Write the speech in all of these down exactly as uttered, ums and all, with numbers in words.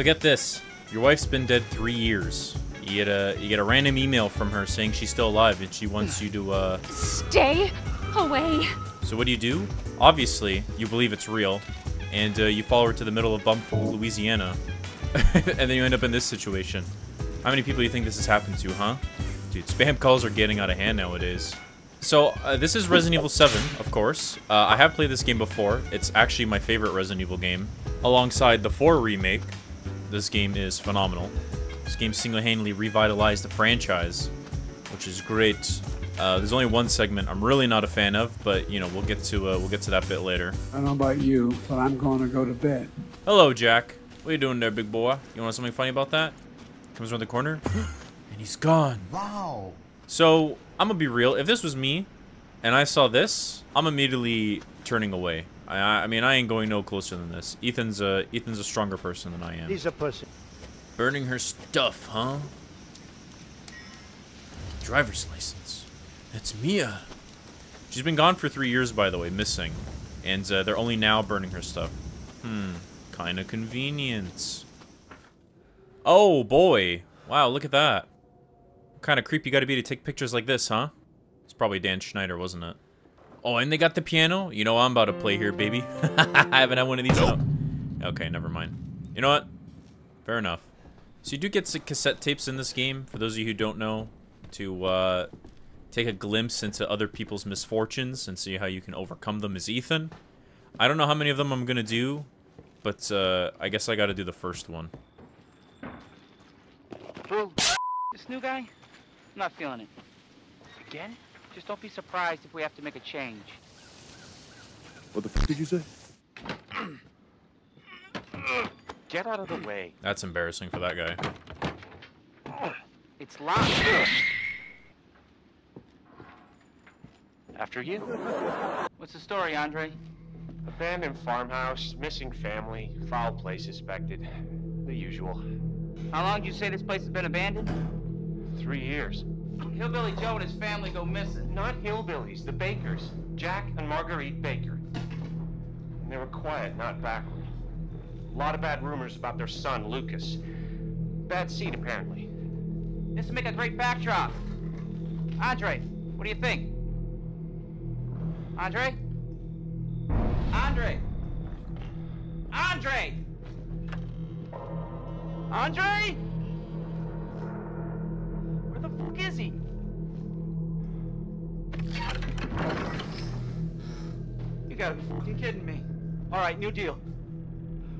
So get this. Your wife's been dead three years. You get a you get a random email from her saying she's still alive and she wants you to uh stay away. So what do you do? Obviously, you believe it's real, and uh, you follow her to the middle of Bumpville, Louisiana, and then you end up in this situation. How many people do you think this has happened to, huh? Dude, spam calls are getting out of hand nowadays. So uh, this is Resident Evil seven, of course. Uh, I have played this game before. It's actually my favorite Resident Evil game, alongside the four remake. This game is phenomenal. This game single-handedly revitalized the franchise, which is great. Uh, there's only one segment I'm really not a fan of, but you know we'll get to uh, we'll get to that bit later. I don't know about you, but I'm going to go to bed. Hello, Jack. What are you doing there, big boy? You want something funny about that? Comes around the corner, and he's gone. Wow. So I'm gonna be real. If this was me, and I saw this, I'm immediately turning away. I, I mean, I ain't going no closer than this. Ethan's a Ethan's a stronger person than I am. He's a pussy. Burning her stuff, huh? Driver's license. That's Mia. She's been gone for three years, by the way, missing. And uh, they're only now burning her stuff. Hmm, kind of convenient. Oh, boy. Wow, look at that. What kind of creep you gotta be to take pictures like this, huh? It's probably Dan Schneider, wasn't it? Oh, and they got the piano? You know I'm about to play here, baby. I haven't had one of these out. Okay, never mind. You know what? Fair enough. So you do get some cassette tapes in this game, for those of you who don't know, to uh, take a glimpse into other people's misfortunes and see how you can overcome them as Ethan. I don't know how many of them I'm going to do, but uh, I guess I got to do the first one. Well, this new guy, I'm not feeling it. Again? Just don't be surprised if we have to make a change. What the fuck did you say? Get out of the way. That's embarrassing for that guy. It's locked. After you. What's the story, Andre? Abandoned farmhouse, missing family, foul play suspected. The usual. How long do you say this place has been abandoned? Three years. Hillbilly Joe and his family go missing. Not hillbillies, the Bakers. Jack and Marguerite Baker. And they were quiet, not backward. A lot of bad rumors about their son, Lucas. Bad seed, apparently. This would make a great backdrop. Andre, what do you think? Andre? Andre? Andre? Andre? Where the fuck is he? You gotta be fucking kidding me. Alright, new deal.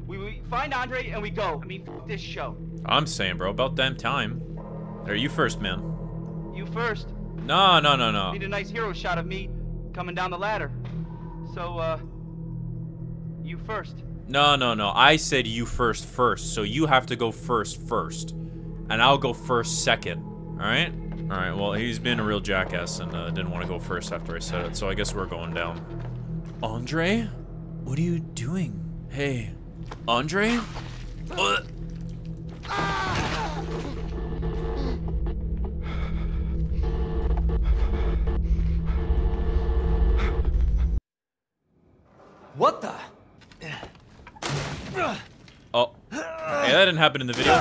We, we find Andre and we go. I mean, f this show. I'm saying, bro, about damn time. There, you first, man. You first? No, no, no, no. Need a nice hero shot of me coming down the ladder. So, uh, you first. No, no, no. I said you first, first. So you have to go first, first, and I'll go first, second. All right? All right. Well, he's been a real jackass and uh, didn't want to go first after I said it. So I guess we're going down. Andre, what are you doing? Hey. Andre? Uh. What the? Oh. Hey, that didn't happen in the video.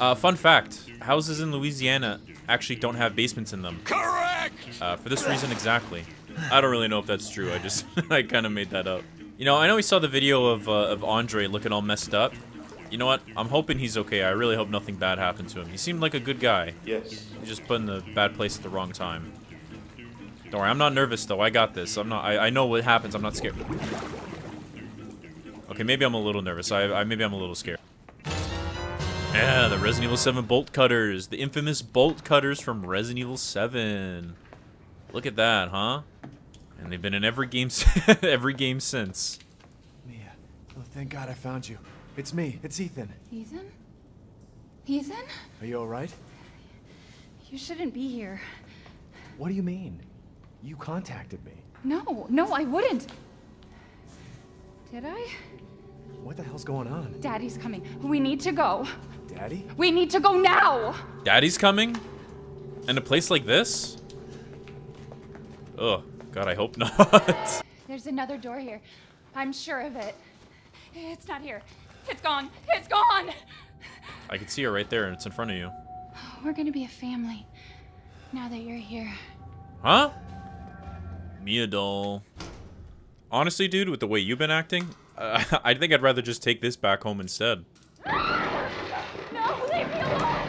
uh, fun fact. Houses in Louisiana actually don't have basements in them. Correct! Uh, for this reason exactly. I don't really know if that's true. I just I kind of made that up. You know, I know we saw the video of uh, of Andre looking all messed up. You know what? I'm hoping he's okay. I really hope nothing bad happened to him. He seemed like a good guy. Yes. He just put in the bad place at the wrong time. Don't worry. I'm not nervous though. I got this. I'm not. I, I know what happens. I'm not scared. Okay, maybe I'm a little nervous. I, I maybe I'm a little scared. Yeah, the Resident Evil seven bolt cutters. The infamous bolt cutters from Resident Evil seven. Look at that, huh? And they've been in every game, every game since. Mia, oh thank God I found you. It's me. It's Ethan. Ethan? Ethan? Are you all right? You shouldn't be here. What do you mean? You contacted me. No, no, I wouldn't. Did I? What the hell's going on? Daddy's coming. We need to go. Daddy? We need to go now. Daddy's coming? In a place like this? Ugh. God, I hope not. There's another door here. I'm sure of it. It's not here. It's gone. It's gone. I can see her right there. It's in front of you. We're gonna be a family now that you're here. Huh? Mia doll. Honestly, dude, with the way you've been acting, uh, I think I'd rather just take this back home instead. No, leave me alone.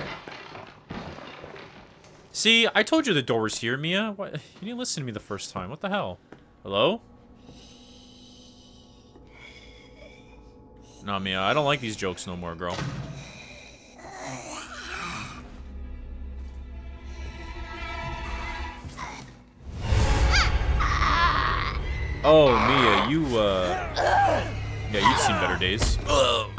See, I told you the door was here, Mia. What? You didn't listen to me the first time. What the hell? Hello? Nah, Mia, I don't like these jokes no more, girl. Oh, Mia, you, uh... yeah, you've seen better days. Ugh.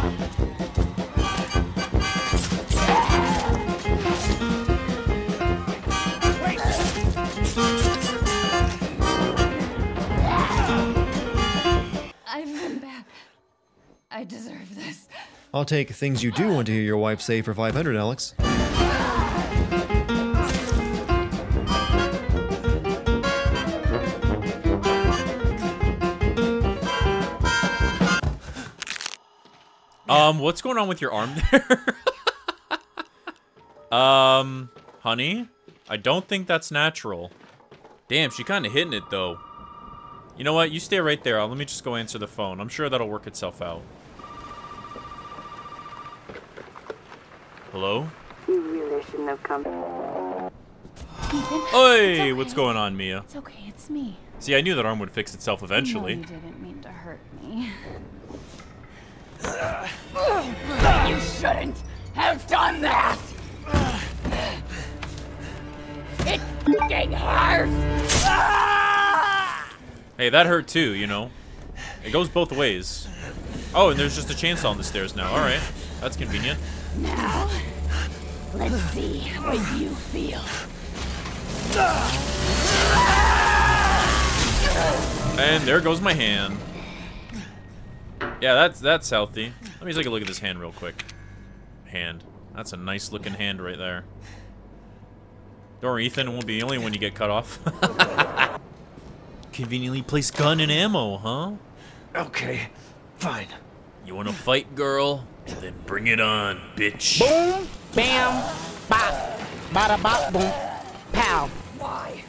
I've been bad. I deserve this. I'll take things you do want to hear your wife say for five hundred, Alex. Um, what's going on with your arm there? um, honey, I don't think that's natural. Damn, she kind of hitting it, though. You know what? You stay right there. Let me just go answer the phone. I'm sure that'll work itself out. Hello? You really shouldn't have come. Hey, okay. What's going on, Mia? It's okay, it's me. See, I knew that arm would fix itself eventually. No, you didn't mean to hurt me. You shouldn't have done that! It fucking hurts! Hey, that hurt too, you know. It goes both ways. Oh, and there's just a chainsaw on the stairs now. Alright, that's convenient. Now, let's see what you feel. And there goes my hand. Yeah, that's that's healthy. Let me take a look at this hand real quick. Hand. That's a nice looking hand right there. Don't worry, Ethan, it won't be the only one you get cut off. Conveniently placed gun and ammo, huh? Okay, fine. You wanna fight, girl? Then bring it on, bitch. Boom, bam, bop, bada bop, boom, pow. Why?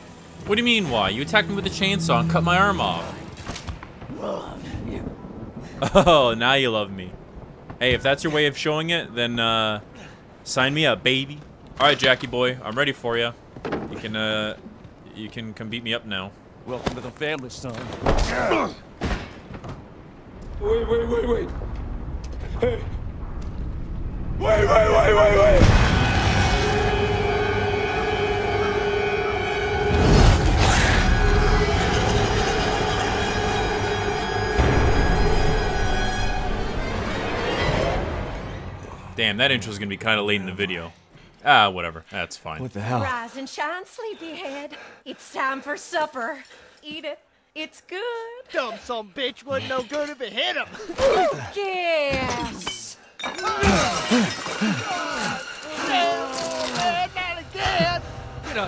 What do you mean why? You attacked me with a chainsaw and cut my arm off. Oh, now you love me. Hey, if that's your way of showing it, then uh, sign me up, baby. All right, Jackie boy, I'm ready for you. You can, uh, you can come beat me up now. Welcome to the family, son. Wait, wait, wait, wait. Hey. Wait, wait, wait, wait, wait. Damn, that intro's gonna be kind of late in the video. Ah, whatever. That's fine. What the hell? Rise and shine, sleepyhead. It's time for supper. Eat it. It's good. Dumb some bitch wasn't no good if it hit him. Lucas!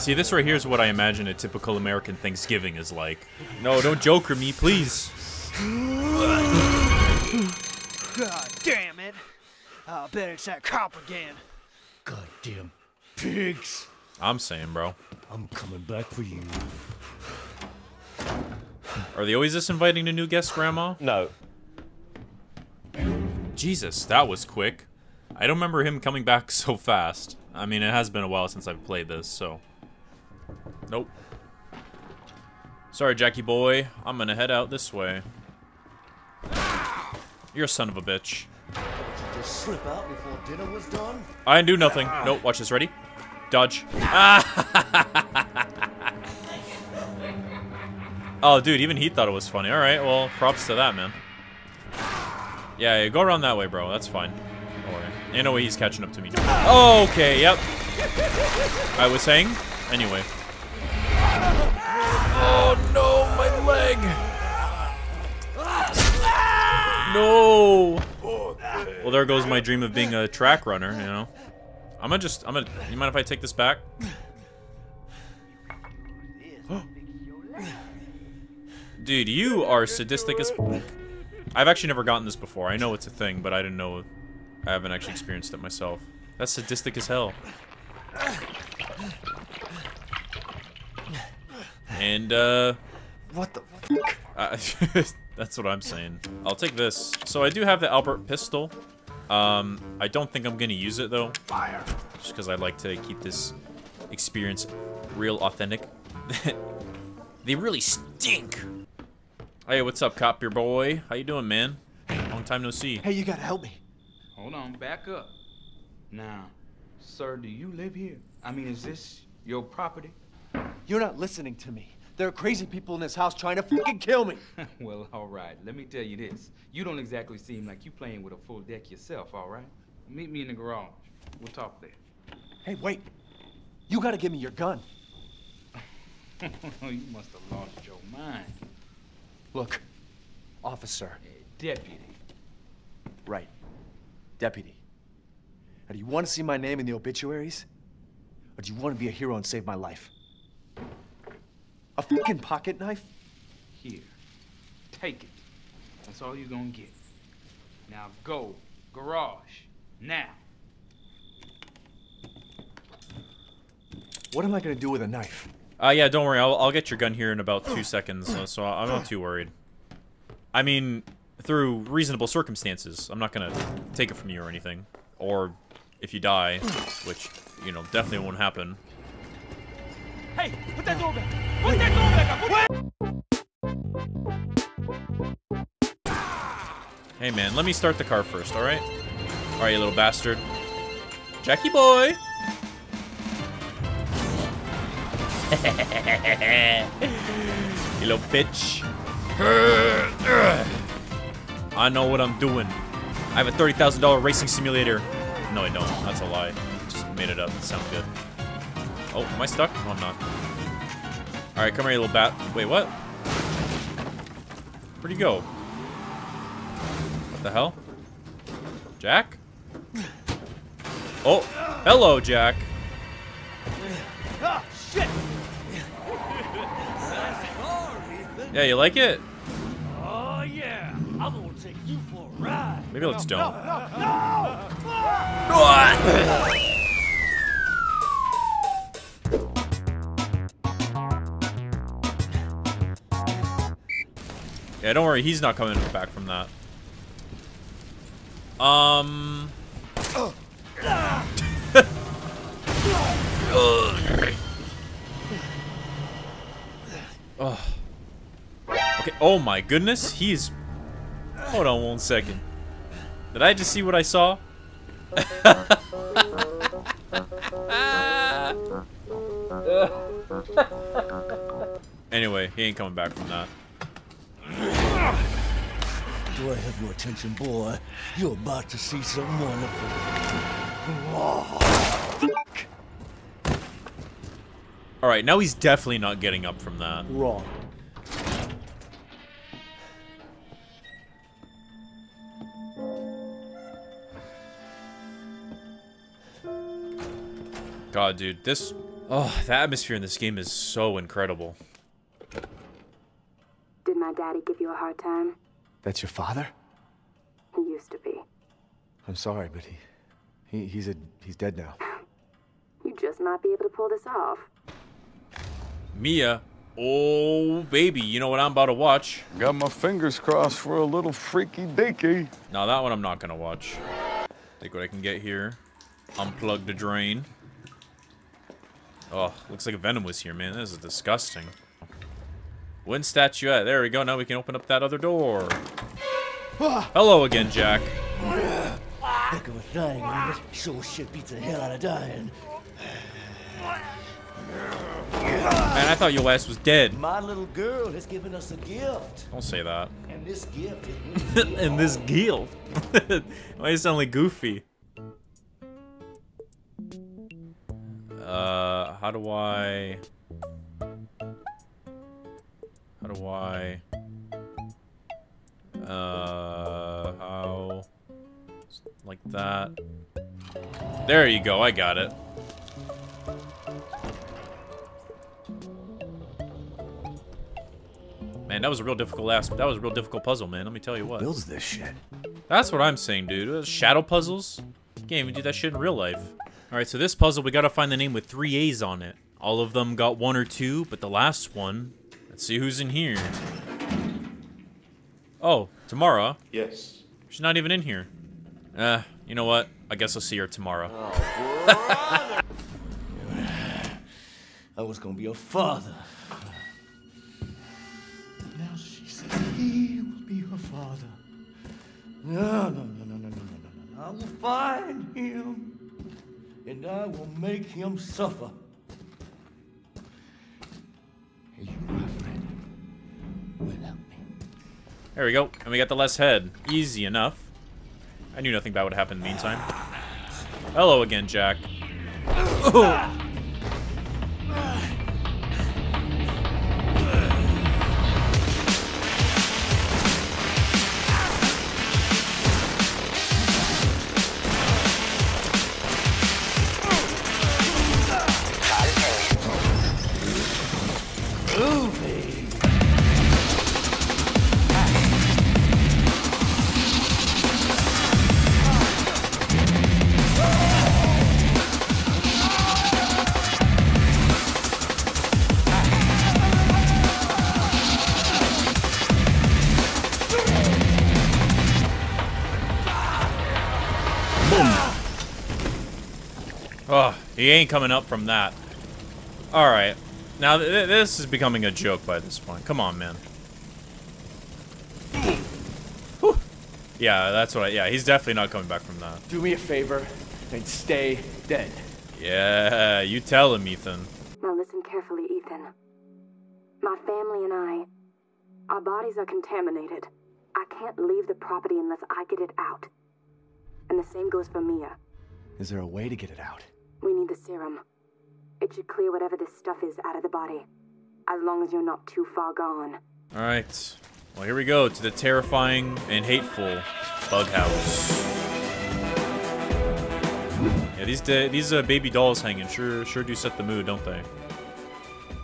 See, this right here is what I imagine a typical American Thanksgiving is like. No, don't joker me, please. God damn it. I bet it's that cop again. Goddamn pigs. I'm saying, bro. I'm coming back for you. Are they always this inviting to new guests, Grandma? No. Jesus, that was quick. I don't remember him coming back so fast. I mean, it has been a while since I've played this, so. Nope. Sorry, Jackie boy. I'm gonna head out this way. You're a son of a bitch. Slip out before dinner was done? I didn't do nothing. No, watch this. Ready? Dodge. Oh, dude, even he thought it was funny. All right, well, props to that, man. Yeah, yeah, go around that way, bro. That's fine. Don't worry. Ain't no way he's catching up to me. Oh, okay, yep. I was saying? Anyway. Oh, no, my leg. No. Well, there goes my dream of being a track runner, you know. I'm gonna just, I'm gonna, you mind if I take this back? Dude, you are sadistic as... I've actually never gotten this before. I know it's a thing, but I didn't know. I haven't actually experienced it myself. That's sadistic as hell. And, uh... what the fuck? I, that's what I'm saying. I'll take this. So I do have the Albert pistol. Um, I don't think I'm gonna use it, though. Fire. Just because I like to keep this experience real authentic. They really stink! Hey, what's up, cop, your boy? How you doing, man? Long time no see. Hey, you gotta help me. Hold on, back up. Now, sir, do you live here? I mean, is this your property? You're not listening to me. There are crazy people in this house trying to fucking kill me. Well, all right. Let me tell you this. You don't exactly seem like you playing with a full deck yourself, all right? Meet me in the garage. We'll talk there. Hey, wait. You gotta give me your gun. You must have lost your mind. Look, officer. Hey, deputy. Right. Deputy. Now, do you want to see my name in the obituaries? Or do you want to be a hero and save my life? A fucking pocket knife? Here. Take it. That's all you're gonna get. Now go. Garage. Now. What am I gonna do with a knife? Uh, yeah, don't worry. I'll, I'll get your gun here in about two seconds, so, so I'm not too worried. I mean, through reasonable circumstances. I'm not gonna take it from you or anything. Or if you die, which, you know, definitely won't happen. Hey, put that door back! Put that door back up! Put that Hey, man, let me start the car first, alright? Alright, you little bastard. Jackie boy! You little bitch. I know what I'm doing. I have a thirty thousand dollar racing simulator. No, I don't. That's a lie. Just made it up. It sounds good. Oh, am I stuck? No, I'm not. Alright, come here, you little bat. Wait, what? Where'd you go? What the hell? Jack? Oh, hello, Jack. Oh, shit! Yeah, you like it? Oh, yeah. I'm gonna take you for a ride. Maybe let's don't. No, no, no! What? Yeah, don't worry, he's not coming back from that. Um... oh. Okay, oh my goodness, he's... Hold on one second. Did I just see what I saw? Anyway, he ain't coming back from that. Do I have your attention, boy? You're about to see something wonderful. Oh, alright, now he's definitely not getting up from that. Wrong. God, dude, this... Oh, the atmosphere in this game is so incredible. Did my daddy give you a hard time? That's your father? He used to be. I'm sorry, but he, he he's a he's dead now. You just might be able to pull this off. Mia, oh baby, you know what I'm about to watch? Got my fingers crossed for a little freaky deaky. Now that one I'm not gonna watch. Take what I can get here. Unplug the drain. Oh, looks like a Venom was here, man. This is disgusting. Win statuette. There we go. Now we can open up that other door. Hello again, Jack. Heck of a thing. Sure shit beats the hell out of dying. Man, I thought your ass was dead. My little girl has given us a gift. Don't say that. And this gift. And this gift. Why you sound like Goofy? Uh, how do I? How do I, uh, how, like that. There you go, I got it. Man, man, that was a real difficult last. That was a real difficult puzzle, man. Let me tell you what. Who builds this shit? That's what I'm saying, dude. Shadow puzzles? You can't even do that shit in real life. All right, so this puzzle, we gotta find the name with three A's on it. All of them got one or two, but the last one. Let's see who's in here. Oh, Tamara. Yes. She's not even in here. Uh, you know what? I guess I'll see her tomorrow. Oh, brother. I was gonna be your father. Now she says he will be her father. No, no, no, no, no, no, no, no. I will find him, and I will make him suffer. Hey, you, my friend, will help me. There we go, and we got the last head. Easy enough. I knew nothing bad would happen in the meantime. Hello again, Jack. Oh. He ain't coming up from that. Alright. Now, th this is becoming a joke by this point. Come on, man. Whew. Yeah, that's what I... Yeah, he's definitely not coming back from that. Do me a favor and stay dead. Yeah, you tell him, Ethan. Now listen carefully, Ethan. My family and I, our bodies are contaminated. I can't leave the property unless I get it out. And the same goes for Mia. Is there a way to get it out? We need the serum. It should clear whatever this stuff is out of the body, as long as you're not too far gone. All right. Well, here we go to the terrifying and hateful bug house. Yeah, these these uh, baby dolls hanging sure sure do set the mood, don't they?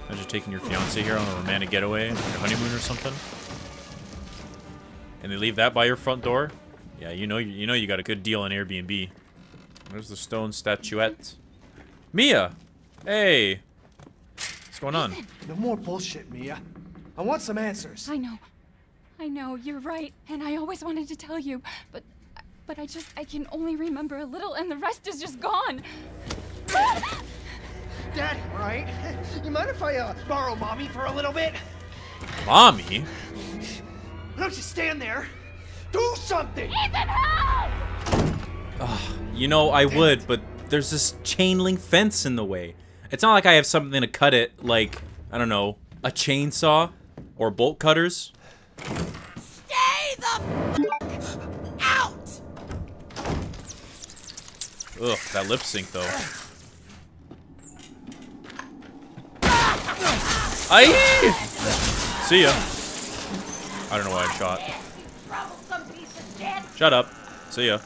Imagine taking your fiance here on a romantic getaway, like a honeymoon or something, and they leave that by your front door. Yeah, you know you know you got a good deal on Airbnb. There's the stone statuette. Mia! Hey! What's going on? No more bullshit, Mia. I want some answers. I know. I know, you're right. And I always wanted to tell you. But but I just, I can only remember a little and the rest is just gone. Daddy, right? You mind if I uh, borrow Mommy for a little bit? Mommy? Why don't you stand there? Do something! Ethan, help! Ugh. You know, I would, but there's this chain link fence in the way. It's not like I have something to cut it, like, I don't know, a chainsaw or bolt cutters. Stay the f out! Ugh, that lip sync, though. Aye! See ya. I don't know why I shot. Shut up. See ya.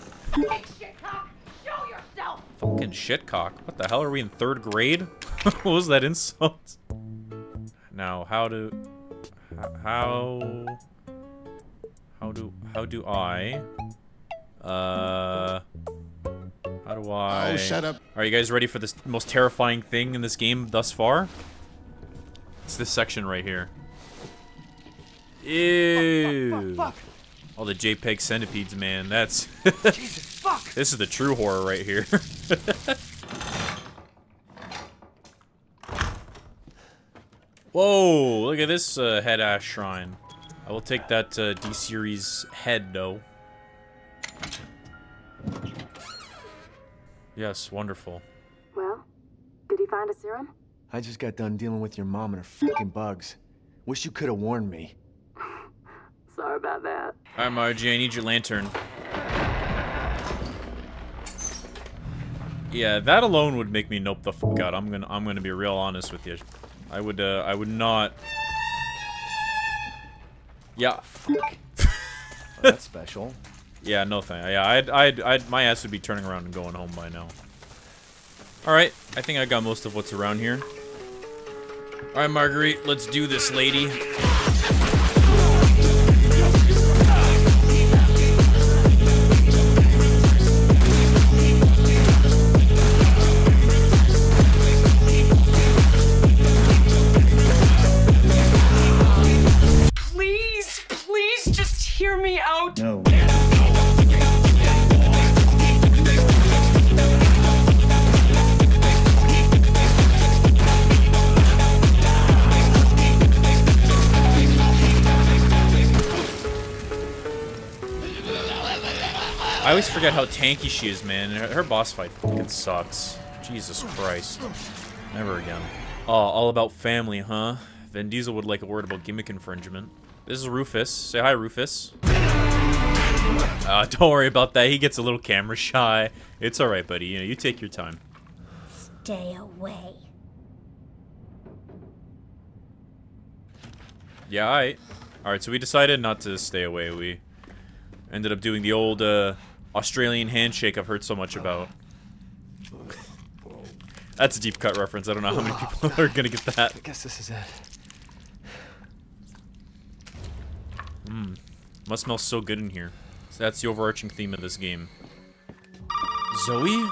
Fucking shitcock. What the hell, are we in third grade? What was that insult? Now, how do... How... How do... How do I... Uh... How do I... Oh, shut up. Are you guys ready for this most terrifying thing in this game thus far? It's this section right here. Ew. Fuck, fuck, fuck, fuck. All the JPEG centipedes, man. That's... Jesus. Fuck. This is the true horror right here. Whoa, look at this uh, head ass shrine. I will take that uh, D-Series head, though. Yes, wonderful. Well, did he find a serum? I just got done dealing with your mom and her fucking bugs. Wish you could have warned me. Sorry about that. All right, Margie, I need your lantern. Yeah, that alone would make me nope the fuck out. I'm gonna, I'm gonna be real honest with you. I would, uh, I would not. Yeah. Well, that's special. Yeah, no thanks. Yeah, I'd, I'd, I'd, my ass would be turning around and going home by now. All right, I think I got most of what's around here. All right, Marguerite, let's do this, lady. No. I always forget how tanky she is, man. Her, her boss fight fucking sucks. Jesus Christ. Never again. Oh, all about family, huh? Vin Diesel would like a word about gimmick infringement. This is Rufus. Say hi, Rufus. Uh, don't worry about that. He gets a little camera shy. It's alright, buddy. You know, you take your time. Stay away. Yeah, alright. Alright, so we decided not to stay away. We ended up doing the old, uh... Australian handshake I've heard so much about. That's a deep cut reference. I don't know how many people are gonna get that. I guess this is it. Mmm. Must smell so good in here. So that's the overarching theme of this game. Zoe?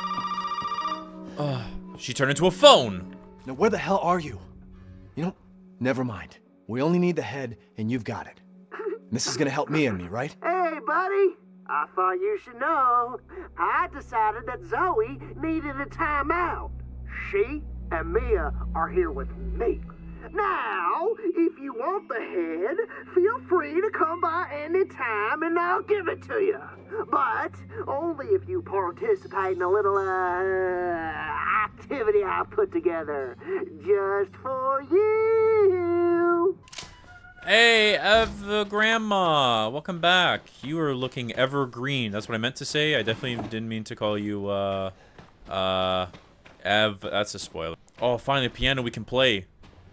Uh, she turned into a phone! Now where the hell are you? You know, never mind. We only need the head, and you've got it. And this is gonna help Mia and me, right? Hey, buddy! I thought you should know. I decided that Zoe needed a timeout. She and Mia are here with me. Now, if you want the head, feel free to come by any time and I'll give it to you. But only if you participate in a little uh, activity I put together just for you. Hey, Ev, Grandma, welcome back. You are looking evergreen. That's what I meant to say. I definitely didn't mean to call you, uh, uh, Ev. That's a spoiler. Oh, finally, a piano we can play.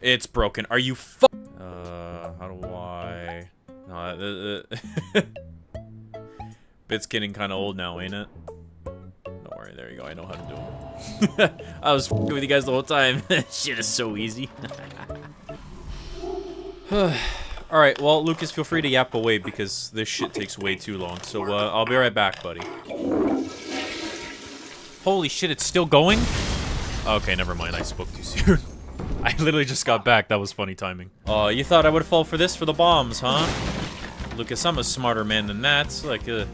It's broken. Are you fu- Uh, how do I... No, uh, uh, bit's getting kind of old now, ain't it? Don't worry, there you go. I know how to do it. I was f***ing with you guys the whole time. Shit is so easy. Alright, well, Lucas, feel free to yap away because this shit takes way too long. So, uh, I'll be right back, buddy. Holy shit, it's still going? Okay, never mind. I spoke too soon. I literally just got back. That was funny timing. Oh, uh, you thought I would fall for this for the bombs, huh? Lucas, I'm a smarter man than that. It's like, uh,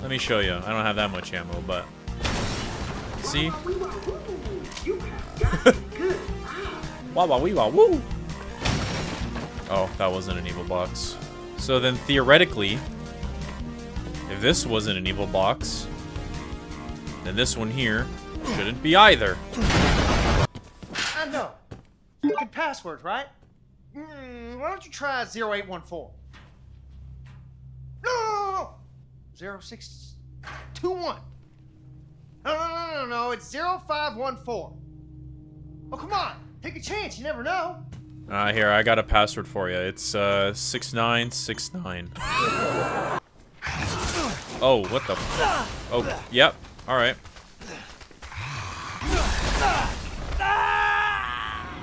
let me show you. I don't have that much ammo, but... See? Wah wah wee wah woo! Oh, that wasn't an evil box. So then, theoretically, if this wasn't an evil box, then this one here shouldn't be either. I know. Fucking password, right? Mm, why don't you try zero eight one four? No, no, no, no. zero six two one. No, no, no, no, no. It's zero five one four. Oh, come on. Take a chance. You never know. Ah, uh, here, I got a password for you. It's, uh, six nine six nine. Oh, what the f- Oh, yep. Alright.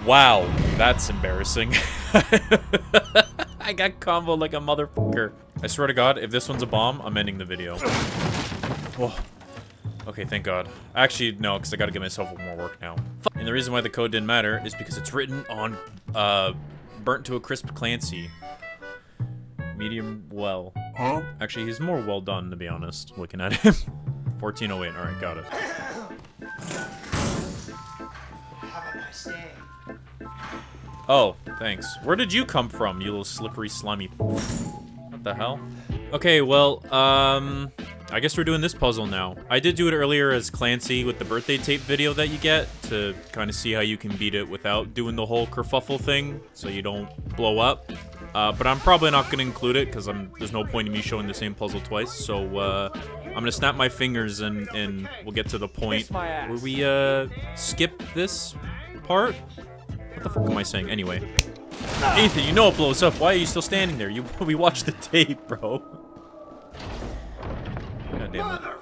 Wow, that's embarrassing. I got comboed like a motherfucker. I swear to God, if this one's a bomb, I'm ending the video. Whoa. Okay, thank God. Actually, no, because I gotta give myself more work now. And the reason why the code didn't matter is because it's written on, uh, burnt to a crisp Clancy. Medium well. Huh? Actually, he's more well done, to be honest, looking at him. fourteen oh eight, alright, got it. Have a nice day. Oh, thanks. Where did you come from, you little slippery, slimy... What the hell? Okay, well, um... I guess we're doing this puzzle now. I did do it earlier as Clancy with the birthday tape video that you get to kind of see how you can beat it without doing the whole kerfuffle thing so you don't blow up. Uh, but I'm probably not going to include it because I'm there's no point in me showing the same puzzle twice. So uh, I'm going to snap my fingers and, and we'll get to the point where we uh, skip this part. What the fuck am I saying? Anyway. Ethan, you know it blows up. Why are you still standing there? You we watched the tape, bro. Motherfucker!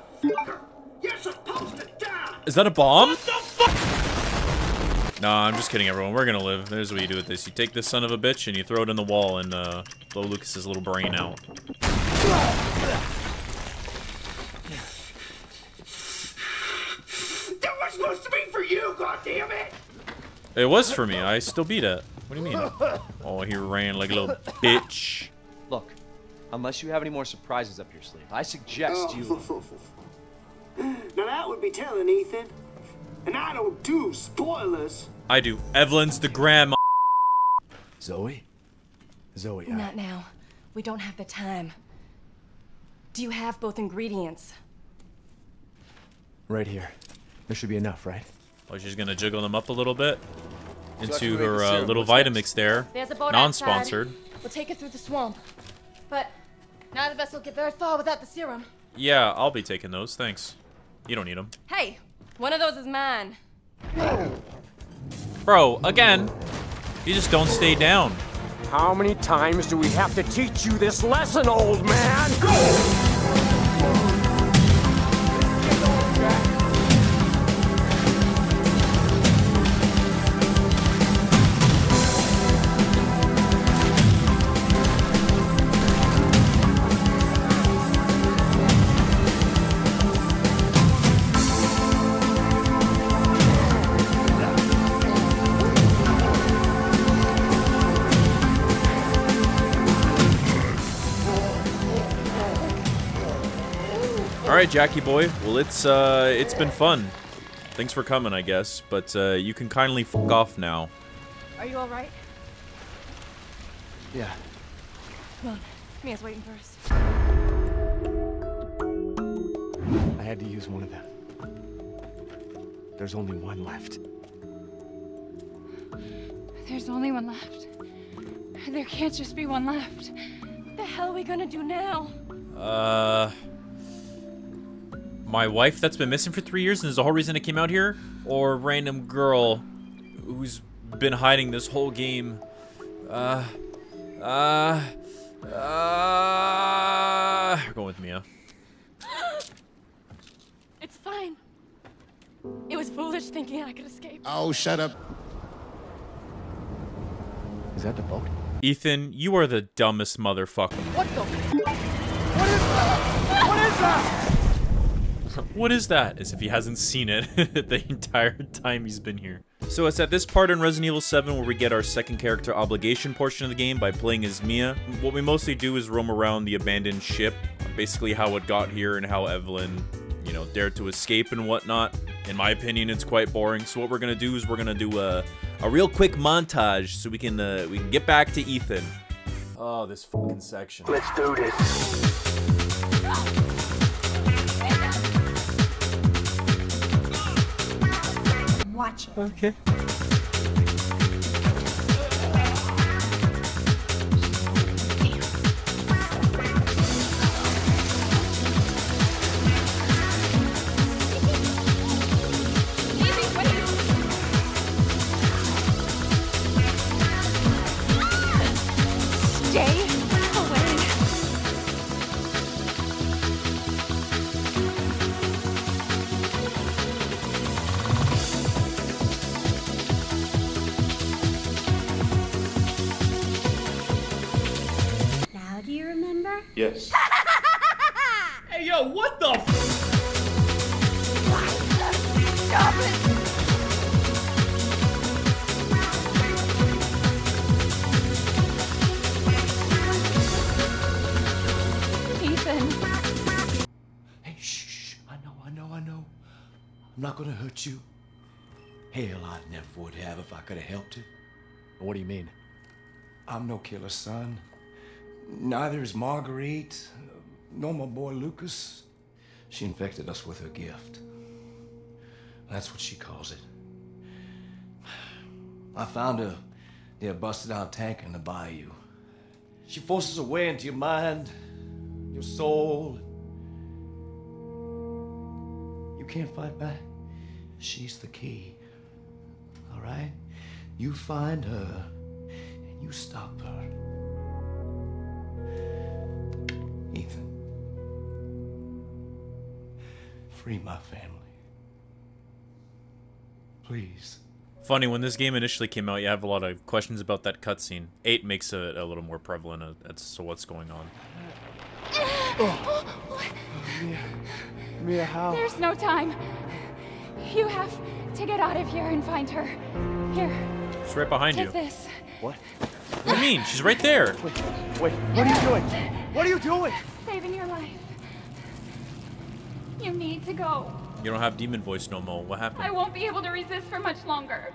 You're supposed to die! Is that a bomb? What the fuck? Nah, I'm just kidding, everyone. We're gonna live. There's what you do with this. You take this son of a bitch and you throw it in the wall and uh, blow Lucas's little brain out. That was supposed to be for you, goddammit! It was for me. I still beat it. What do you mean? Oh, he ran like a little bitch. Look, Unless you have any more surprises up your sleeve. I suggest oh. you... Now that would be telling, Ethan. And I don't do spoilers. I do. Evelyn's the grandma. Zoe? Zoe, I... Not now. We don't have the time. Do you have both ingredients? Right here. There should be enough, right? Oh, she's gonna jiggle them up a little bit. Into her uh, little Vitamix there. Non-sponsored. We'll take it through the swamp. But neither of us will get very far without the serum. Yeah, I'll be taking those. Thanks. You don't need them. Hey, one of those is mine. Bro, again, you just don't stay down. How many times do we have to teach you this lesson, old man? Go! All right, Jackie boy. Well, it's uh, it's been fun. Thanks for coming, I guess. But uh, you can kindly f off now. Are you all right? Yeah. Come on, Mia's waiting for us. I had to use one of them. There's only one left. There's only one left. There can't just be one left. What the hell are we gonna do now? Uh. My wife that's been missing for three years and is the whole reason I came out here? Or random girl who's been hiding this whole game? Uh, uh, uh, go with Mia. It's fine. It was foolish thinking I could escape. Oh, shut up. Is that the boat? Ethan, you are the dumbest motherfucker. What the? What is that? What is that? What is that? As if he hasn't seen it the entire time he's been here. So it's at this part in Resident Evil seven where we get our second character obligation portion of the game by playing as Mia. What we mostly do is roam around the abandoned ship, basically how it got here and how Evelyn, you know, dared to escape and whatnot. In my opinion, it's quite boring. So what we're gonna do is we're gonna do a, a real quick montage so we can uh, we can get back to Ethan. Oh, this fucking section. Let's do this. Watch it. Okay. Yes. Hey, yo, what the f- Stop it! Ethan. Hey, shh, shh. I know, I know, I know. I'm not gonna hurt you. Hell, I never would have if I could have helped it. What do you mean? I'm no killer, son. Neither is Marguerite, nor my boy Lucas. She infected us with her gift. That's what she calls it. I found her near a busted out tank in the bayou. She forces her way into your mind, your soul. You can't fight back. She's the key, all right? You find her and you stop her. Free my family. Please. Funny, when this game initially came out, you have a lot of questions about that cutscene. eight makes it a little more prevalent as to what's going on. Oh. Oh, Mia. Mia, how? There's no time. You have to get out of here and find her. Here. She's right behind Take you. This. What? What do you mean? She's right there. Wait, wait. What are you doing? What are you doing? Saving your life. You need to go. You don't have demon voice no more. What happened? I won't be able to resist for much longer.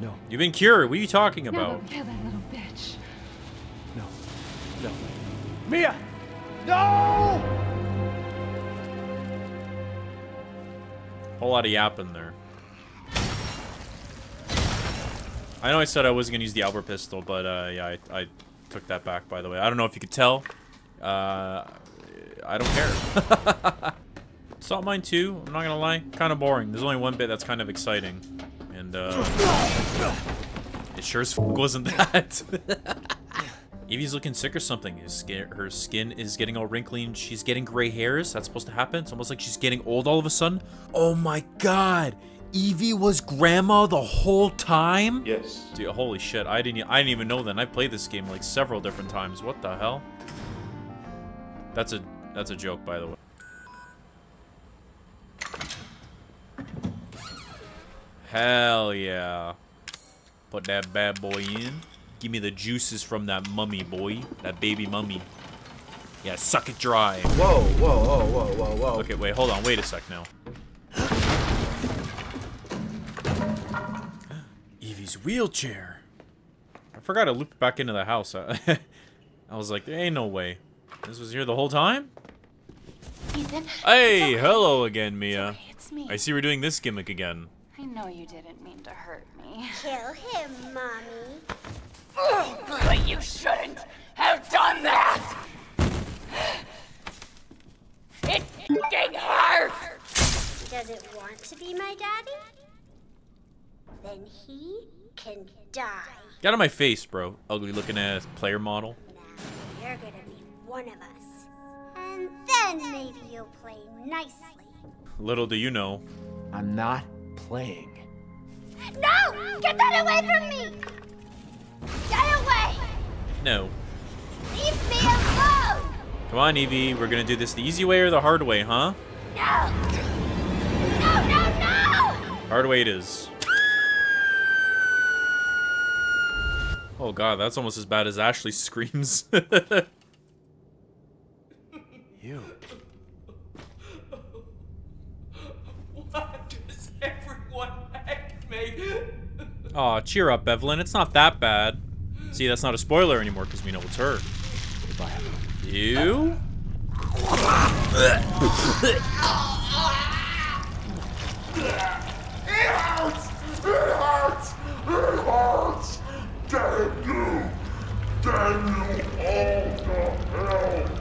No. You've been cured. What are you talking now about? Don't kill that little bitch. No. No. Mia! No! Whole lot of yapping there. I know I said I wasn't going to use the Albert pistol, but uh, yeah, I, I took that back, by the way. I don't know if you could tell. Uh, I don't care. It's not mine, too. I'm not going to lie. Kind of boring. There's only one bit that's kind of exciting. And uh, it sure as f*** wasn't that. Evie's looking sick or something. Her skin is getting all wrinkly and she's getting gray hairs. That's supposed to happen. It's almost like she's getting old all of a sudden. Oh my god. Evie was grandma the whole time? Yes. Dude, holy shit. I didn't I didn't even know then. I played this game like several different times. What the hell? That's a that's a joke, by the way. Hell yeah. Put that bad boy in. Give me the juices from that mummy, boy. That baby mummy. Yeah, suck it dry. Whoa, whoa, whoa, whoa, whoa, whoa. Okay, wait, hold on. Wait a sec now. Evie's wheelchair. I forgot to loop back into the house. I was like, there ain't no way. This was here the whole time? Ethan? Hey, hello again, Mia. Sorry, it's me. I see we're doing this gimmick again. I know you didn't mean to hurt me. Kill him, Mommy. But you shouldn't have done that! It f***ing hurts! Doesn't want to be my daddy? Then he can die. Get out of my face, bro. Ugly looking ass player model. Now you're gonna be one of us. And then maybe you'll play nicely. Little do you know. I'm not playing. No! Get that away from me! Get away! No. Leave me alone! Come on, Evie. We're gonna do this the easy way or the hard way, huh? No! No, no, no! Hard way it is. Oh god, that's almost as bad as Ashley screams. You. Why does everyone hate me? Aw, oh, cheer up, Evelyn. It's not that bad. See, that's not a spoiler anymore because we know it's her. You?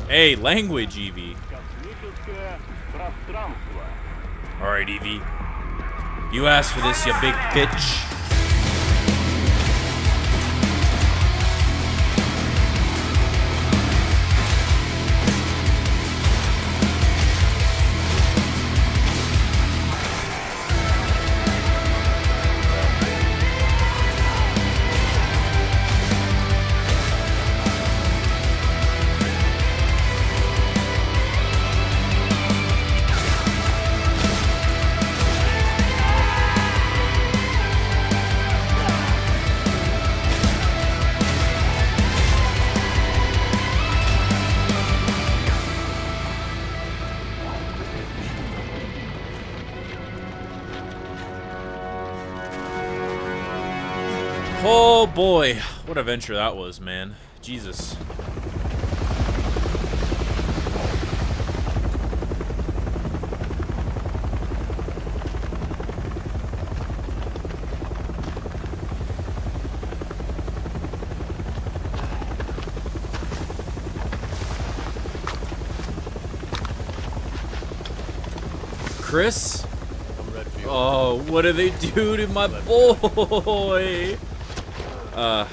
Hey, language, Evie. Alright, Evie. You asked for this, you big bitch. Oh boy, what a venture that was, man. Jesus. Chris? Oh, what do they do to my boy? Uh,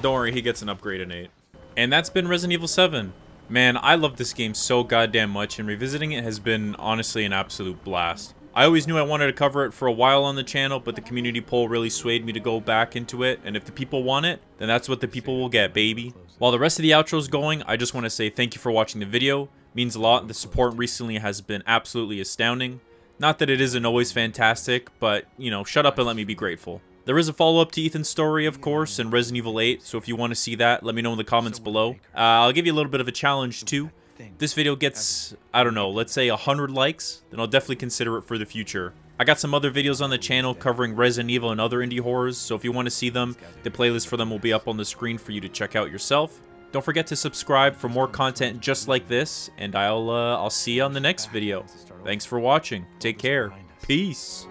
don't worry, he gets an upgrade in eight. And that's been Resident Evil seven. Man, I love this game so goddamn much, and revisiting it has been honestly an absolute blast. I always knew I wanted to cover it for a while on the channel, but the community poll really swayed me to go back into it, and if the people want it, then that's what the people will get, baby. While the rest of the outro's going, I just want to say thank you for watching the video. It means a lot. The support recently has been absolutely astounding. Not that it isn't always fantastic, but, you know, shut up and let me be grateful. There is a follow-up to Ethan's story, of course, in Resident Evil eight, so if you want to see that, let me know in the comments below. Uh, I'll give you a little bit of a challenge, too. If this video gets, I don't know, let's say one hundred likes, then I'll definitely consider it for the future. I got some other videos on the channel covering Resident Evil and other indie horrors, so if you want to see them, the playlist for them will be up on the screen for you to check out yourself. Don't forget to subscribe for more content just like this, and I'll, uh, I'll see you on the next video. Thanks for watching. Take care. Peace.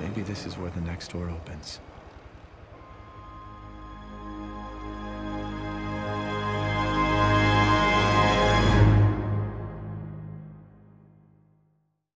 Maybe this is where the next door opens.